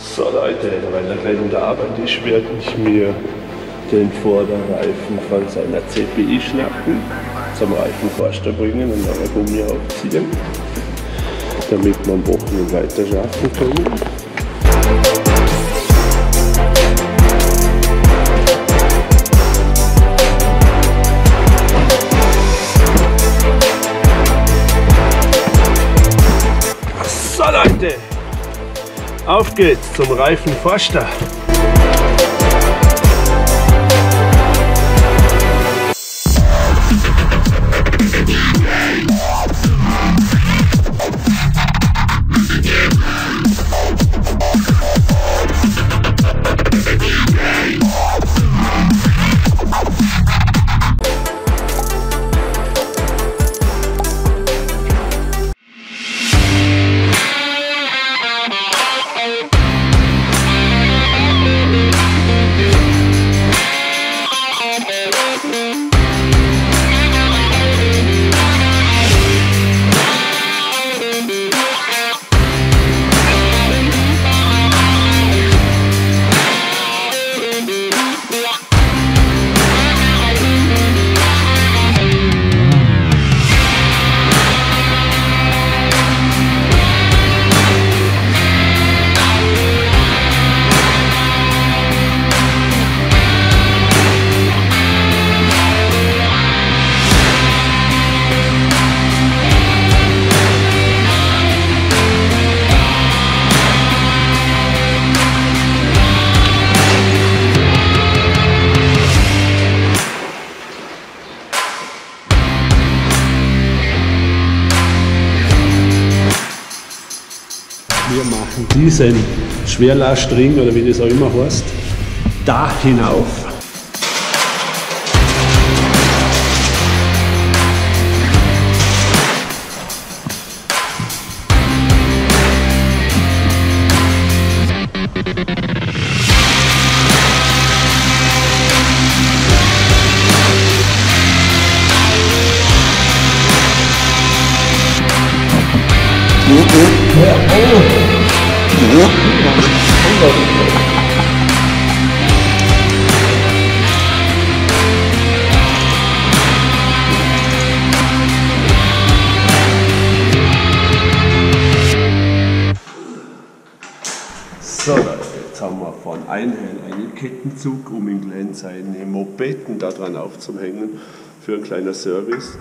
So Leute, bei der Glenn Arbeit, ich werde mir den Vorderreifen von seiner CPI schnappen, zum Reifen Forster bringen und dann Gummi aufziehen, damit wir am Wochenende weiter schaffen können. So Leute, auf geht's zum Reifen Forster. Wir machen diesen Schwerlastring oder wie das auch immer heißt, da hinauf. So Leute, jetzt haben wir von Einhell einen Kettenzug, um in Glenn seine Mopeden daran aufzuhängen für einen kleinen Service.